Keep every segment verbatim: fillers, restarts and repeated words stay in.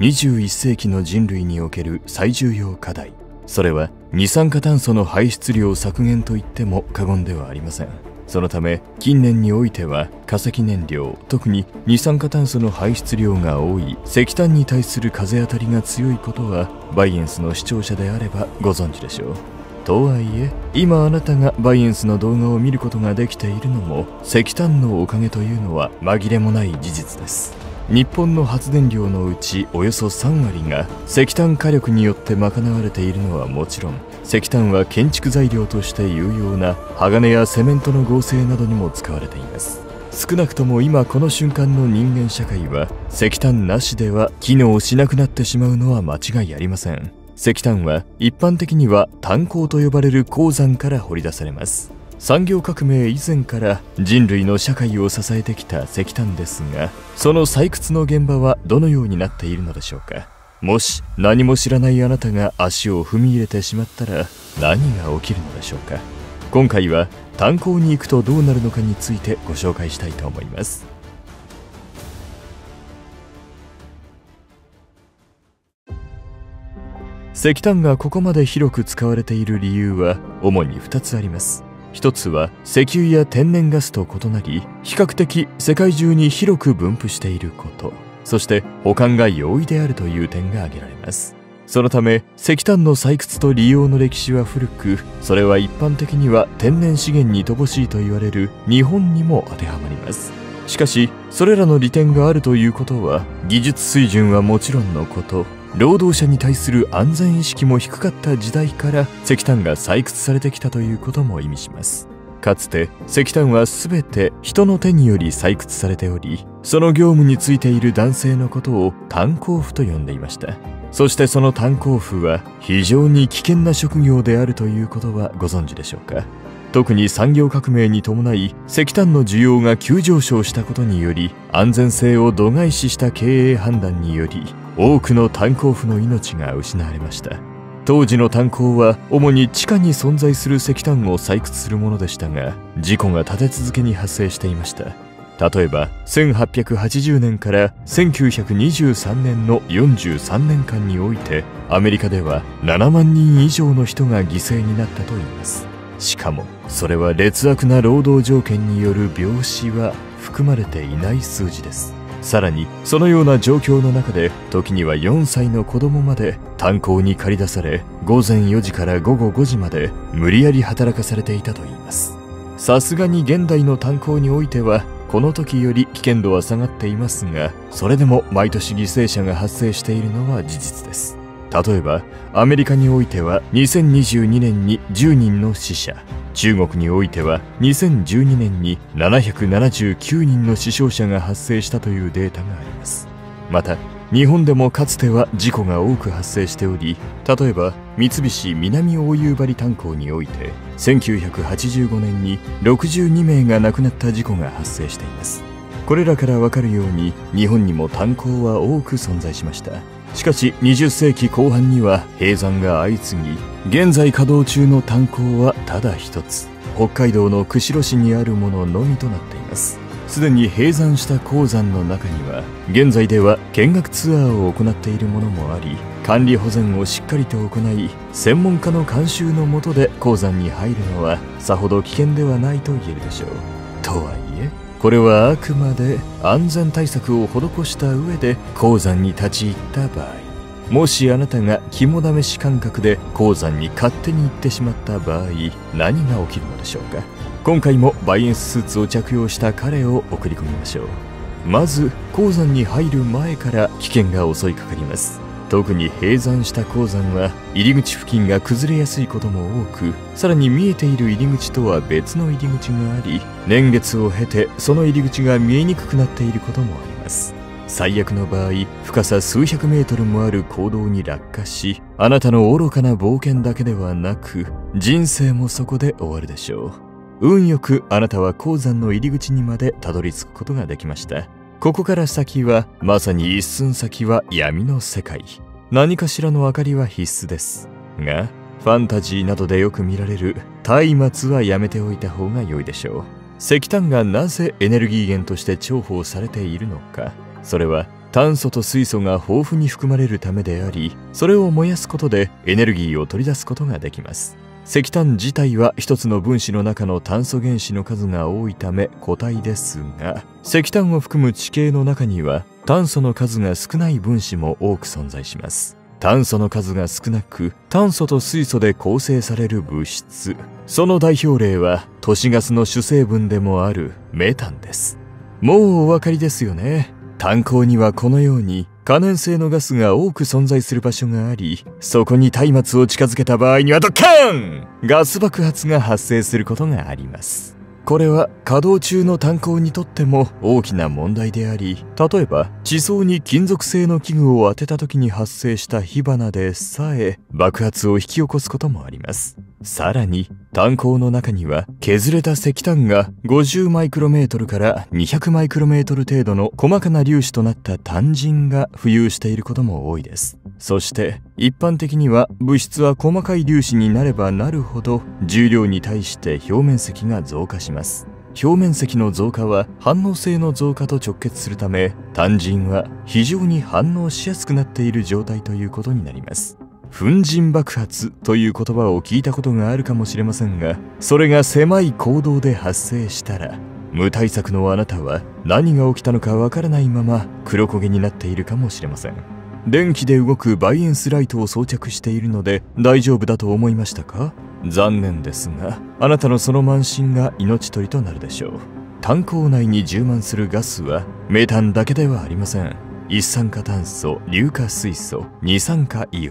にじゅういっせいきの人類における最重要課題、それは二酸化炭素の排出量削減といっても過言ではありません。そのため近年においては化石燃料、特に二酸化炭素の排出量が多い石炭に対する風当たりが強いことはバイエンスの視聴者であればご存知でしょう。とはいえ今あなたがバイエンスの動画を見ることができているのも石炭のおかげというのは紛れもない事実です。日本の発電量のうちおよそさんわりが石炭火力によって賄われているのはもちろん、石炭は建築材料として有用な鋼やセメントの合成などにも使われています。少なくとも今この瞬間の人間社会は石炭なしでは機能しなくなってしまうのは間違いありません。石炭は一般的には炭鉱と呼ばれる鉱山から掘り出されます。産業革命以前から人類の社会を支えてきた石炭ですが、その採掘の現場はどのようになっているのでしょうか。もし何も知らないあなたが足を踏み入れてしまったら何が起きるのでしょうか。今回は炭鉱に行くとどうなるのかについてご紹介したいと思います。石炭がここまで広く使われている理由は主にふたつあります。一つは石油や天然ガスと異なり比較的世界中に広く分布していること、そして保管が容易であるという点が挙げられます。そのため石炭の採掘と利用の歴史は古く、それは一般的には天然資源に乏しいと言われる日本にも当てはまります。しかしそれらの利点があるということは技術水準はもちろんのこと、労働者に対する安全意識も低かった時代から石炭が採掘されてきたということも意味します。かつて石炭は全て人の手により採掘されており、その業務についている男性のことを炭鉱夫と呼んでいました。そしてその炭鉱夫は非常に危険な職業であるということはご存知でしょうか。特に産業革命に伴い石炭の需要が急上昇したことにより、安全性を度外視した経営判断により多くの炭鉱夫の命が失われました。当時の炭鉱は主に地下に存在する石炭を採掘するものでしたが、事故が立て続けに発生していました。例えばせんはっぴゃくはちじゅうねんからせんきゅうひゃくにじゅうさんねんのよんじゅうさんねんかんにおいてアメリカではななまんにん以上の人が犠牲になったといいます。しかもそれは劣悪な労働条件による病死は含まれていない数字です。さらにそのような状況の中で時にはよんさいの子供まで炭鉱に駆り出され、ごぜんよじからごごごじまで無理やり働かされていたといいます。さすがに現代の炭鉱においてはこの時より危険度は下がっていますが、それでも毎年犠牲者が発生しているのは事実です。例えばアメリカにおいてはにせんにじゅうにねんにじゅうにんの死者、中国においてはにせんじゅうにねんにななひゃくななじゅうきゅうにんの死傷者が発生したというデータがあります。また日本でもかつては事故が多く発生しており、例えば三菱南大夕張炭鉱においてせんきゅうひゃくはちじゅうごねんにろくじゅうにめいが亡くなった事故が発生しています。これらからわかるように日本にも炭鉱は多く存在しました。しかしにじゅっせいきこう半には閉山が相次ぎ、現在稼働中の炭鉱はただ一つ、北海道の釧路市にあるもののみとなっています。すでに閉山した鉱山の中には現在では見学ツアーを行っているものもあり、管理保全をしっかりと行い専門家の監修の下で鉱山に入るのはさほど危険ではないと言えるでしょう。とはいえこれはあくまで安全対策を施した上で鉱山に立ち入った場合、もしあなたが肝試し感覚で鉱山に勝手に行ってしまった場合何が起きるのでしょうか。今回もバイエンススーツを着用した彼を送り込みましょう。まず鉱山に入る前から危険が襲いかかります。特に閉山した鉱山は入り口付近が崩れやすいことも多く、さらに見えている入り口とは別の入り口があり、年月を経てその入り口が見えにくくなっていることもあります。最悪の場合深さ数百メートルもある坑道に落下し、あなたの愚かな冒険だけではなく人生もそこで終わるでしょう。運よくあなたは鉱山の入り口にまでたどり着くことができました。ここから先はまさに一寸先は闇の世界、何かしらの明かりは必須ですが、ファンタジーなどでよく見られる松明はやめておいた方が良いでしょう。石炭がなぜエネルギー源として重宝されているのか、それは炭素と水素が豊富に含まれるためであり、それを燃やすことでエネルギーを取り出すことができます。石炭自体は一つの分子の中の炭素原子の数が多いため固体ですが、石炭を含む地形の中には炭素の数が少ない分子も多く存在します。炭素の数が少なく、炭素と水素で構成される物質、その代表例は都市ガスの主成分でもあるメタンです。もうお分かりですよね。炭鉱にはこのように可燃性のガスが多く存在する場所があり、そこに松明を近づけた場合にはドカーン!ガス爆発が発生することがあります。これは稼働中の炭鉱にとっても大きな問題であり、例えば地層に金属製の器具を当てた時に発生した火花でさえ爆発を引き起こすこともあります。さらに炭鉱の中には削れた石炭がごじゅうマイクロメートルからにひゃくマイクロメートル程度の細かな粒子となった炭塵が浮遊していることも多いです。そして一般的には物質は細かい粒子になればなるほど重量に対して表面積が増加します。表面積の増加は反応性の増加と直結するため、炭塵は非常に反応しやすくなっている状態ということになります。粉塵爆発という言葉を聞いたことがあるかもしれませんが、それが狭い坑道で発生したら、無対策のあなたは何が起きたのかわからないまま黒焦げになっているかもしれません。電気で動くバイエンスライトを装着しているので大丈夫だと思いましたか?残念ですが、あなたのその慢心が命取りとなるでしょう。炭鉱内に充満するガスはメタンだけではありません。一酸化炭素、硫化水素、二酸化硫黄、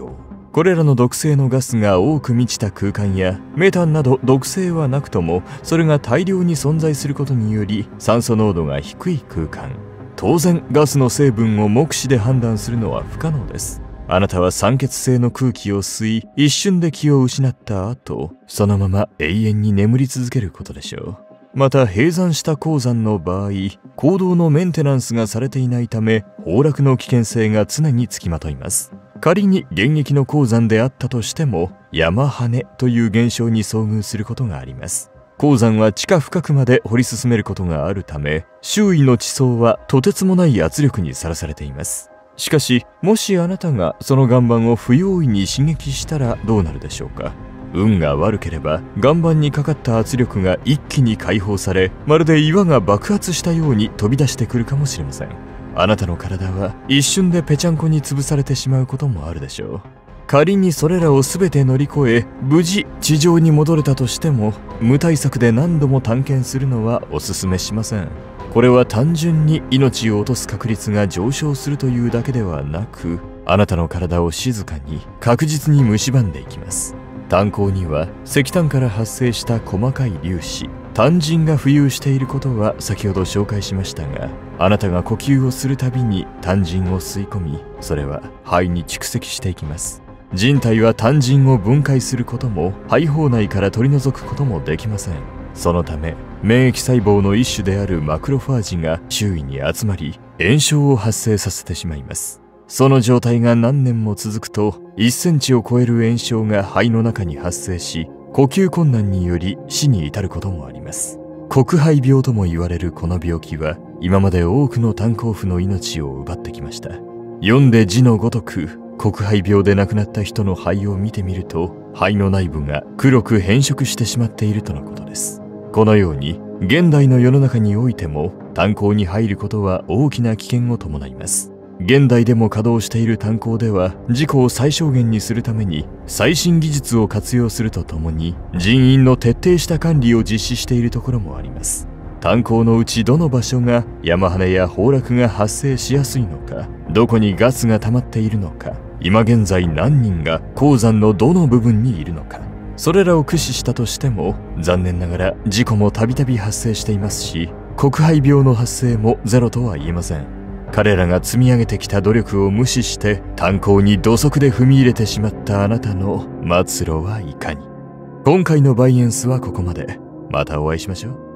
これらの毒性のガスが多く満ちた空間や、メタンなど毒性はなくともそれが大量に存在することにより酸素濃度が低い空間、当然ガスの成分を目視で判断するのは不可能です。あなたは酸欠性の空気を吸い、一瞬で気を失った後、そのまま永遠に眠り続けることでしょう。また閉山した鉱山の場合、坑道のメンテナンスがされていないため崩落の危険性が常につきまといます。仮に現役の鉱山であったとしても、山跳ねという現象に遭遇することがあります。鉱山は地下深くまで掘り進めることがあるため、周囲の地層はとてつもない圧力にさらされています。しかしもしあなたがその岩盤を不用意に刺激したらどうなるでしょうか。運が悪ければ岩盤にかかった圧力が一気に解放され、まるで岩が爆発したように飛び出してくるかもしれません。あなたの体は一瞬でぺちゃんこに潰されてしまうこともあるでしょう。仮にそれらを全て乗り越え無事地上に戻れたとしても、無対策で何度も探検するのはおすすめしません。これは単純に命を落とす確率が上昇するというだけではなく、あなたの体を静かに確実に蝕んでいきます。炭鉱には石炭から発生した細かい粒子、炭塵が浮遊していることは先ほど紹介しましたが、あなたが呼吸をするたびに炭塵を吸い込み、それは肺に蓄積していきます。人体は炭塵を分解することも肺胞内から取り除くこともできません。そのため免疫細胞の一種であるマクロファージが周囲に集まり、炎症を発生させてしまいます。その状態が何年も続くと、いちセンチを超える炎症が肺の中に発生し、呼吸困難により死に至ることもあります。黒肺病とも言われるこの病気は今まで多くの炭鉱夫の命を奪ってきました。読んで字のごとく、黒肺病で亡くなった人の肺を見てみると、肺の内部が黒く変色してしまっているとのことです。このように現代の世の中においても炭鉱に入ることは大きな危険を伴います。現代でも稼働している炭鉱では、事故を最小限にするために最新技術を活用するとともに、人員の徹底した管理を実施しているところもあります。炭鉱のうちどの場所が山跳ねや崩落が発生しやすいのか、どこにガスが溜まっているのか、今現在何人が鉱山のどの部分にいるのか、それらを駆使したとしても残念ながら事故もたびたび発生していますし、黒肺病の発生もゼロとは言えません。彼らが積み上げてきた努力を無視して炭鉱に土足で踏み入れてしまったあなたの末路はいかに。今回のバイエンスはここまで。またお会いしましょう。